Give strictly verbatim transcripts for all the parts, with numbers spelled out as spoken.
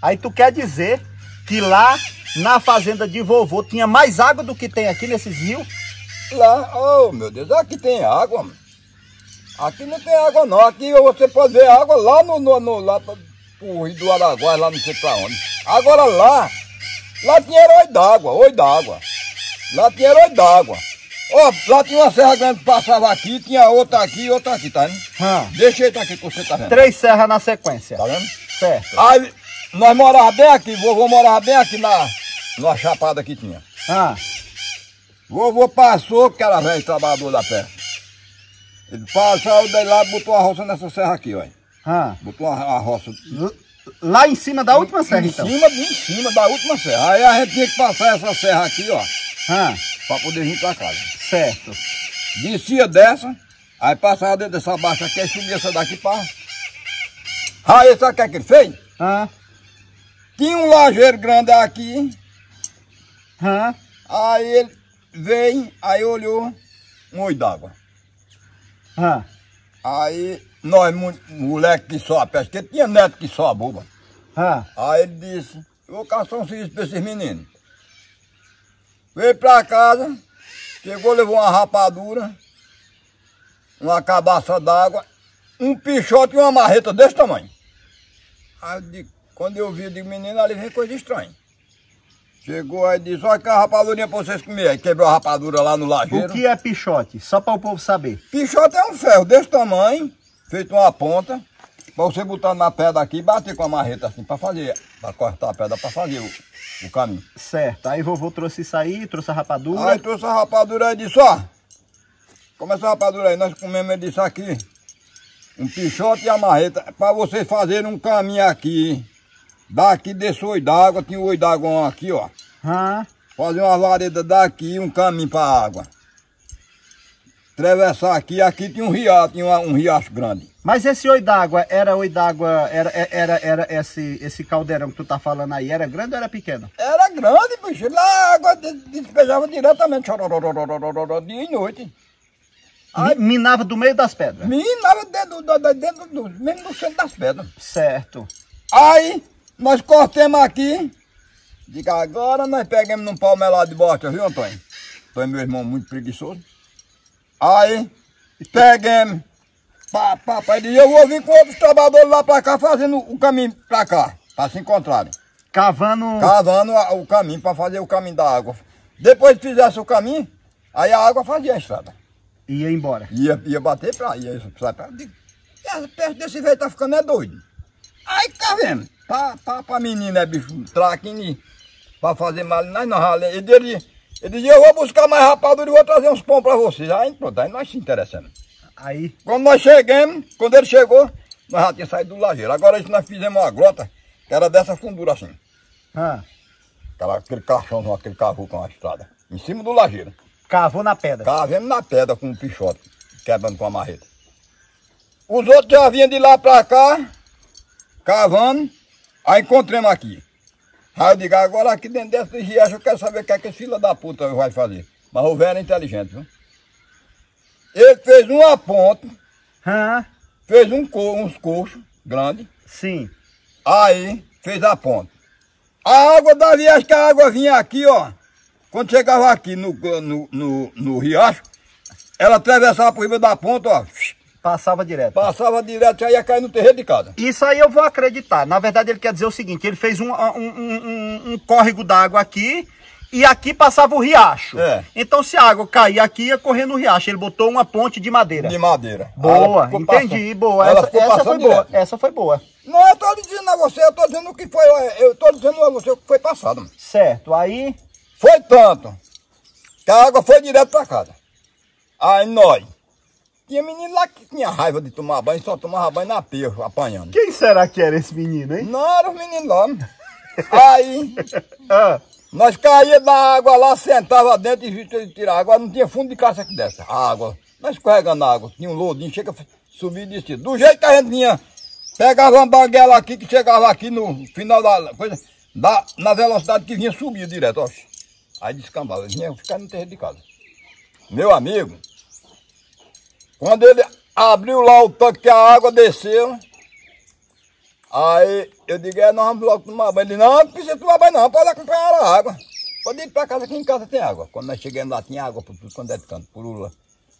Aí tu quer dizer que lá na fazenda de vovô tinha mais água do que tem aqui nesses rios? Lá, oh meu Deus, aqui tem água. Aqui não tem água não, aqui você pode ver água lá no, no, no lá pro Rio do Araguaia, lá não sei pra onde. Agora lá, lá tinha herói d'água, oi d'água. Lá tinha herói d'água. Ó, oh, lá tinha uma serra grande que passava aqui, tinha outra aqui e outra aqui, tá vendo? Hum. Deixei tá aqui que você tá vendo. Três serras na sequência. Tá vendo? Certo. Aí nós morávamos bem aqui, vovô morava bem aqui na, na chapada que tinha. Hum. Vovô passou, que era velho trabalhador da pesca. Ele passou daí lá, botou a roça nessa serra aqui, olha. Hum. Botou a roça. Lá em cima da última em, serra, em então? Em cima, em cima da última serra. Aí a gente tinha que passar essa serra aqui, ó. Hum. Pra poder vir pra casa. Certo. Descia dessa, aí passava dentro dessa baixa aqui, aí subia essa daqui para... Aí sabe o que é que ele fez? Ah. Tinha um lajeiro grande aqui. Ah. Aí ele veio, aí olhou um oi d'água. Ah. Aí nós, moleque que só a pesca, tinha neto que só a boba. Ah. Aí ele disse, eu vou caçar um serviço para esses meninos. Veio para casa. Chegou, levou uma rapadura, uma cabaça d'água, um pichote e uma marreta desse tamanho. Aí, de, quando eu vi, eu digo, menino, ali vem coisa estranha. Chegou aí e disse, olha que a rapadurinha pra vocês comerem. Aí quebrou a rapadura lá no lajeiro. O que é pichote? Só para o povo saber. Pichote é um ferro desse tamanho, feito uma ponta, para você botar na pedra aqui e bater com a marreta assim, para fazer, para cortar a pedra, para fazer o... o caminho. Certo. Aí vovô trouxe isso aí, trouxe a rapadura. Aí trouxe a rapadura e disse, ó, como essa rapadura aí, nós comemos, ele disse aqui, um pichote e a marreta, para vocês fazerem um caminho aqui, daqui desse oi d'água, tinha o oi d'água aqui, ó. Hã? Fazer uma vareta daqui, um caminho para a água. Atravessar aqui, aqui tinha um riacho, tinha um, um riacho grande. Mas esse oi d'água, era oi d'água, era, era, era esse, esse caldeirão que tu tá falando aí, era grande ou era pequeno? Era grande, bicho, lá a água despejava diretamente, dia e noite. Aí, minava do meio das pedras? Minava dentro, dentro do, mesmo do centro das pedras. Certo. Aí, nós cortemos aqui, diga, agora nós pegamos num palmelado de bosta, viu, Antônio? Antônio, meu irmão, muito preguiçoso. Aí, pegamos, papai, e eu vou vir com outros trabalhadores lá pra cá, fazendo o caminho pra cá, pra se encontrarem. Cavando... Cavando a, o caminho, pra fazer o caminho da água. Depois que fizesse o caminho, aí a água fazia a estrada. Ia embora. Ia, ia bater pra... Ia, sabe, pra digo, perto desse velho tá ficando é doido. Aí, tá vendo? Pra, pra, pra menina, é bicho, traquinho, pra fazer mal, nós não ralei, ele diria... Ele dizia, eu vou buscar mais rapadura e vou trazer uns pão para vocês. Aí pronto, aí nós se interessamos. Aí? Quando nós chegamos, quando ele chegou, nós já tínhamos saído do lajeiro. Agora nós fizemos uma grota, que era dessa fundura assim. Ah. Aquela, aquele caixão, aquele cavou com a estrada. Em cima do lajeiro. Cavou na pedra? Cavemos na pedra com um pichote, quebrando com a marreta. Os outros já vinham de lá para cá, cavando, aí encontramos aqui. Aí eu digo, agora aqui dentro desse riacho eu quero saber o que é que esse filho da puta vai fazer. Mas o velho é inteligente, viu? Ele fez uma ponta, hã? Fez um co uns coxos grandes. Sim. Aí fez a ponta. A água da riacho, que a água vinha aqui, ó. Quando chegava aqui no, no, no, no riacho, ela atravessava por cima da ponta, ó. Passava direto. Passava direto, já ia cair no terreiro de casa. Isso aí eu vou acreditar. Na verdade ele quer dizer o seguinte, ele fez um, um, um, um córrego d'água aqui e aqui passava o riacho. É. Então se a água cair aqui, ia correr no riacho. Ele botou uma ponte de madeira. De madeira. Boa, entendi, boa. Essa, essa foi boa. Essa foi boa. Não, eu tô dizendo a você, eu tô dizendo o que foi, eu tô dizendo a você o que foi passado. Mano. Certo, aí... Foi tanto que a água foi direto pra casa. Aí nós... Tinha menino lá que tinha raiva de tomar banho, só tomava banho na pia, apanhando. Quem será que era esse menino, hein? Não, era os meninos lá. Aí, ah. Nós caíamos da água lá, sentava dentro e viste ele tirar água. Não tinha fundo de caixa que dessa. A água, nós escorregando a água, tinha um loadinho, chega, subia e descia. Do jeito que a gente vinha, pegava uma banguela aqui, que chegava aqui no final da coisa, da, na velocidade que vinha, subia direto, ó. Aí descambava, vinha ficar no terreno de casa. Meu amigo... Quando ele abriu lá o tanque que a água desceu, Aí eu digo, é, nós vamos logo tomar banho. Ele disse, não, não precisa tomar banho não, pode lá comprar água. Pode ir pra casa, aqui em casa tem água. Quando nós chegamos lá, tinha água por tudo quando é de canto, purula.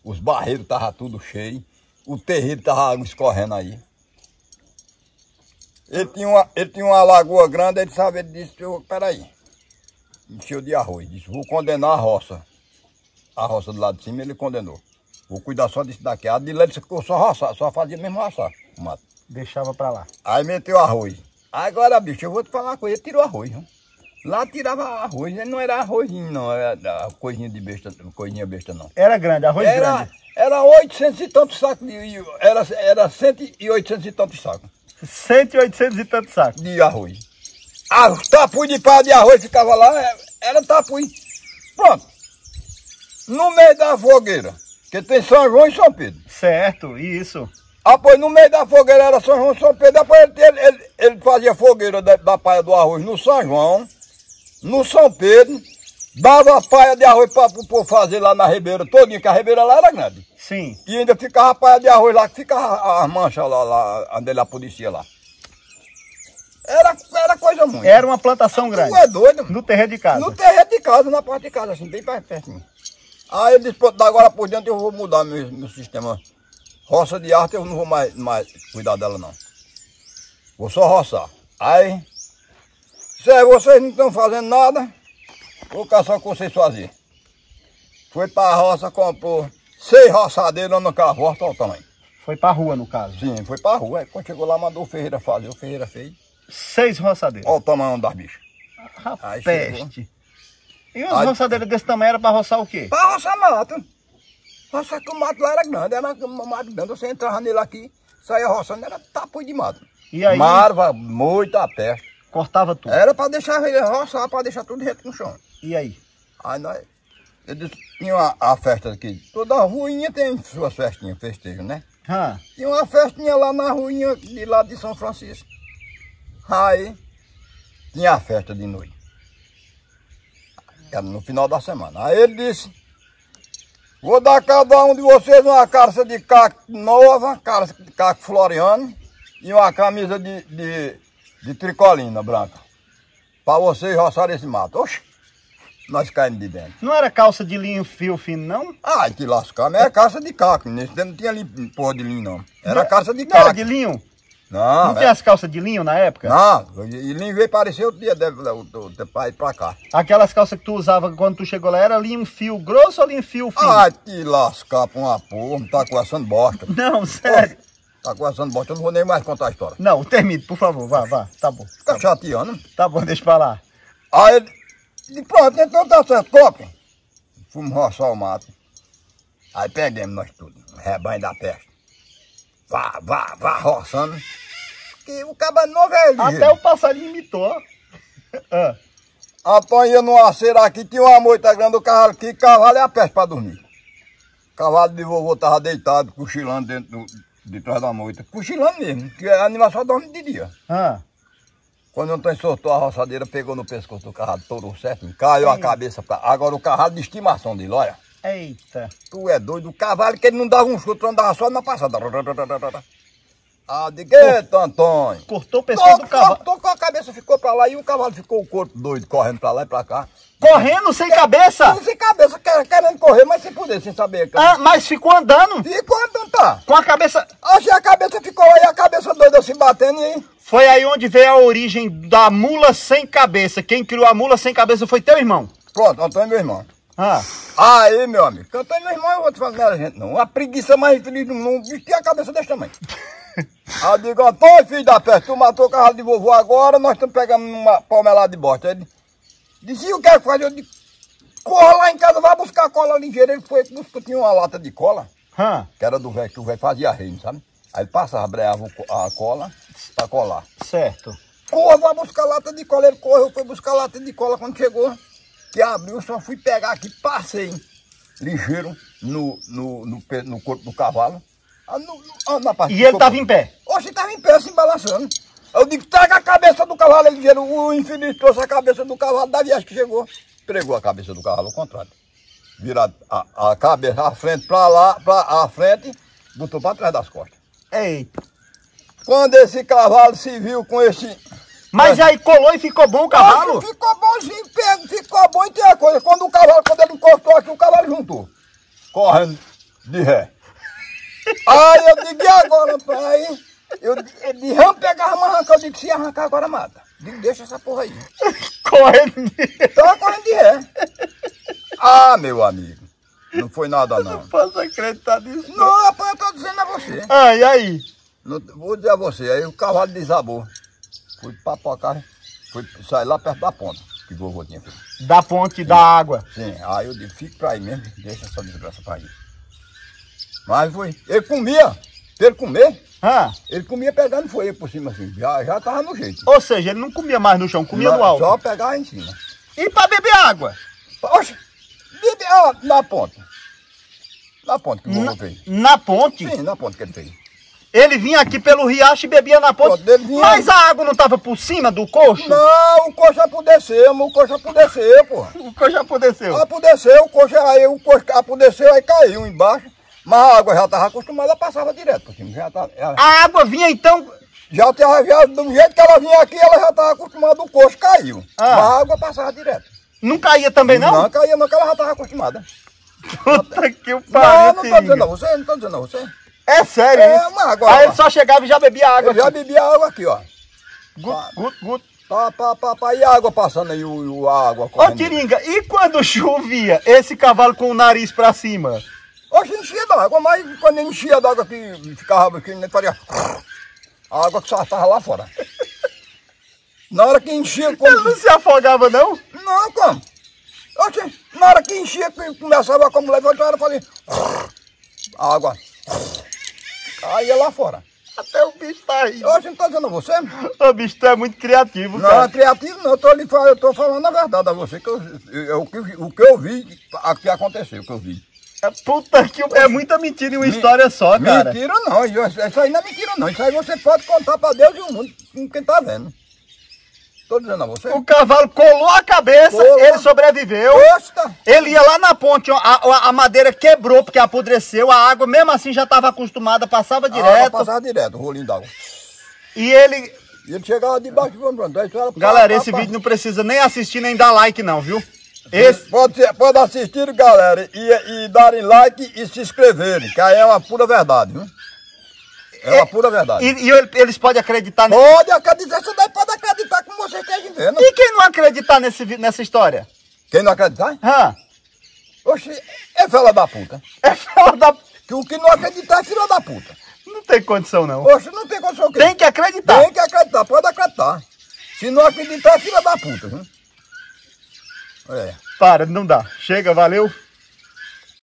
Os barreiros estavam tudo cheios, o terreiro estava água escorrendo aí. Ele tinha uma, ele tinha uma lagoa grande, ele sabe, ele disse, peraí, encheu de arroz, disse, vou condenar a roça. A roça do lado de cima ele condenou. Vou cuidar só disso daqui. A de lá ele ficou só roçar, só fazia mesmo roçar o mato. Deixava pra lá. Aí meteu arroz. Agora, bicho, eu vou te falar uma coisa, ele tirou arroz, viu? Lá tirava arroz, ele não era arrozinho não, era coisinha de besta, coisinha besta não. Era grande, arroz era, grande. Era oitocentos e tantos sacos, de, era, era cento e oitocentos e tantos sacos. Cento e oitocentos e tantos sacos? De arroz. Ah, tapuí de pá de arroz ficava lá, era tapuí. Pronto. No meio da fogueira, que tem São João e São Pedro. Certo, isso. Ah, pois no meio da fogueira era São João e São Pedro, depois ele, ele, ele, ele fazia fogueira da, da paia do arroz no São João, no São Pedro, dava a paia de arroz para o povo fazer lá na ribeira todinha, que a ribeira lá era grande. Sim. E ainda ficava a paia de arroz lá, que ficava as manchas lá, lá, onde a polícia lá. Era, era coisa muito. Era uma plantação grande. Tu é doido. No terreno de casa. No terreno de casa, na parte de casa, assim, bem pertinho. Aí ele disse, pronto, agora por diante eu vou mudar meu, meu sistema. Roça de arte eu não vou mais, mais cuidar dela não. Vou só roçar. Aí... Se vocês não estão fazendo nada, vou caçar o que vocês faziam. Foi para a roça, comprou seis roçadeiras no carro, olha o tamanho. Foi para a rua, no caso? Sim, foi para a rua. Aí, quando chegou lá, mandou o Ferreira fazer. O Ferreira fez. Seis roçadeiras? Olha o tamanho das bichas. Rapaz, peste. E umas Aí... roçadeiras desse tamanho era para roçar o quê? Para roçar mato. Roçar que o mato lá era grande, era um mato grande. Você entrava nele aqui, saía roçando, era tapo de mato. E aí? Marva, moita, peste. Cortava tudo. Era para deixar ele roçar, para deixar tudo reto no chão. E aí? Aí nós... Eu disse, tinha uma, a festa aqui. Toda ruinha tem suas festinhas, festejo, né? Hã? Tinha uma festinha lá na ruinha de lá de São Francisco. Aí, tinha a festa de noite. Era no final da semana. Aí ele disse, vou dar a cada um de vocês uma calça de caco nova, calça de caco floriano e uma camisa de... de de tricolina branca, para vocês roçarem esse mato. Oxe, nós caímos de dentro. Não era calça de linho fio fino, não? Ah, que lascar, mas era calça de caco. Nesse tempo não tinha linho, porra de linho, não. Era calça de caco. Não era de linho? Não. Não é... tinha as calças de linho na época? Não, e linho veio parecer outro dia, para ir para cá. Aquelas calças que tu usava quando tu chegou lá, era linho fio grosso ou linho fio fino? Ah, que lascar pra uma porra, não tá coçando bosta. Não, sério. Porra. Tá conversando bosta, eu não vou nem mais contar a história. Não, termine, por favor, vá, vá, tá bom. Tá, tá chateando, né? Tá bom, deixa pra lá. Aí ele, pronto, então tá certo, top. Fomos roçar o mato. Aí pegamos nós tudo, rebanho da peste. Vá, vá, vá roçando. Que o cabano novo é ligeiro. Até o passarinho imitou. ah. Apanhando uma cera aqui, tinha uma moita grande do cavalo aqui, cavalo é a peste pra dormir. Cavalo de vovô tava deitado, cochilando dentro do... de trás da moita, cochilando mesmo, que a animal só dorme de dia. Ah. Quando o Antônio soltou a roçadeira, pegou no pescoço do carrado, torou certinho, caiu Eita. a cabeça pra... Agora o carrado de estimação dele, olha. Eita. Tu é doido, o cavalo que ele não dava um chute, não dava só na passada. Ah, de que, Antônio? Cortou o pescoço do cavalo. Cortou, a cabeça ficou pra lá e o cavalo ficou o corpo doido, correndo pra lá e pra cá. Correndo sem cabeça? Sem cabeça, querendo correr, mas sem poder, sem saber. Ah, mas ficou andando? Ficou andando, tá. Com a cabeça... Achei a cabeça, ficou aí a cabeça doida se batendo e... Foi aí onde veio a origem da mula sem cabeça. Quem criou a mula sem cabeça foi teu irmão. Pronto, Antônio, meu irmão. Ah. Aí, meu amigo, Antônio, meu irmão, eu vou te fazer nada, gente, não. A preguiça mais feliz do mundo, bicho, tem a cabeça desse tamanho. Aí eu digo, Antônio, filho da peste, tu matou o carro de vovô agora, nós estamos pegando uma palmelada de bosta. Ele... Dizia, o que é que faz? Eu disse, corra lá em casa, vai buscar cola ligeira. Ele foi, buscou, tinha uma lata de cola, hum. que era do velho, que o velho fazia reino, sabe? Aí ele passava, breava a cola pra colar. Certo. Corra, vai buscar lata de cola. Ele correu, foi buscar lata de cola. Quando chegou, que abriu, só fui pegar aqui, passei ligeiro no, no, no, no corpo do cavalo. No, no, na parte e ele tava em pé? Oxe, ele tava em pé, assim, balançando. Eu digo, traga a cabeça do cavalo, ele dizendo, o infeliz trouxe a cabeça do cavalo, da viagem que chegou, pregou a cabeça do cavalo ao contrário. Virou a, a cabeça, a frente pra lá, pra a frente, botou pra trás das costas. Ei! Quando esse cavalo se viu com este... Mas é. aí colou e ficou bom o cavalo? Nossa, ficou bonzinho, ficou bom e tem a coisa. Quando o cavalo, quando ele encostou aqui, o cavalo juntou. Correndo de ré. Aí eu digo, e agora, pai? Eu de rã pegava uma arrancar, eu digo, se arrancar agora mata. Digo, deixa essa porra aí. Correndo de ré. Tava correndo de ré. Ah, meu amigo. Não foi nada, não. Eu não posso acreditar nisso. Não, rapaz, eu tô dizendo a você. Ah, e aí? Não, vou dizer a você, aí o cavalo desabou. Fui papocar, fui sair lá perto da ponta, que vovô tinha feito. Da ponte sim, da água? Sim, aí eu digo, fique pra aí mesmo, deixa essa desgraça pra aí. Mas foi, ele comia, ele comer, ah. ele comia pegando foi por cima assim, já, já tava no jeito. Ou seja, ele não comia mais no chão, comia não, no alto. Só pegar em cima. E pra beber água? Oxe, beber ó, na ponte. Na ponte que o vovô fez. Na ponte? Sim, na ponte que ele fez. Ele vinha aqui pelo riacho e bebia na ponte, mas a água não estava por cima do coxo? Não, o coxo apodreceu, o coxo apodreceu, porra. O coxo apodreceu? Apodreceu, o coxo, aí, o coxo apodreceu, aí caiu embaixo, mas a água já estava acostumada, passava direto por cima. Já tava, ela... A água vinha então? Já, já, do jeito que ela vinha aqui, ela já estava acostumada, o coxo caiu, ah. mas a água passava direto. Não caía também não? Não caía não, porque ela já estava acostumada. Puta que o pariu. Não, não estou dizendo a você, não estou dizendo a você. É sério é, isso? Agora, aí ele só chegava e já bebia água. Ele já bebia água aqui, ó. Gut, gut, gut. Pá, pá, pá, pá. E a água passando aí, o, a água correndo. Ô, Tiringa, e quando chovia, esse cavalo com o nariz pra cima? Oxe, enchia d'água, mas quando ele enchia d'água que ficava aqui, ele faria... A água que saltava lá fora. Na hora que enchia... Quando... Ele não se afogava, não? Não, como? Oxe, na hora que enchia, começava a como levantar, eu falei... A água... Aí é lá fora. Até o bicho tá aí. Hoje não tô dizendo a você? O bicho tá é muito criativo, cara. Não, é criativo não. Eu tô, lhe, eu tô falando a verdade a você. Que eu, eu, eu, o que eu vi, o que aconteceu, o que eu vi. É, puta que... É muita mentira em uma Me, história só, cara. Mentira não. Isso aí não é mentira não. Isso aí você pode contar pra Deus e o mundo, quem tá vendo. Tô dizendo a você. O cavalo colou a cabeça, colou. Ele sobreviveu. Posta. Ele ia lá na ponte, a, a, a madeira quebrou porque apodreceu, a água mesmo assim já estava acostumada, passava direto. A água passava direto, o rolinho d'água. E ele... Ele chegava debaixo do vão. Galera, esse vídeo não precisa nem assistir nem dar like não, viu? Esse... Pode, pode assistir, galera, e, e darem like e se inscreverem, que aí é uma pura verdade, viu? É uma pura verdade. E, e eles podem acreditar nisso? Pode acreditar, você pode acreditar como vocês estejam vendo. E quem não acreditar nesse, nessa história? Quem não acreditar? Hã? Oxe, é fela da puta. É fela da puta. Que o que não acreditar é fela da puta. Não tem condição não. Oxe, não tem condição. Tem que acreditar. Tem que acreditar, pode acreditar. Se não acreditar é fela da puta. Hein? É. Para, não dá. Chega, valeu.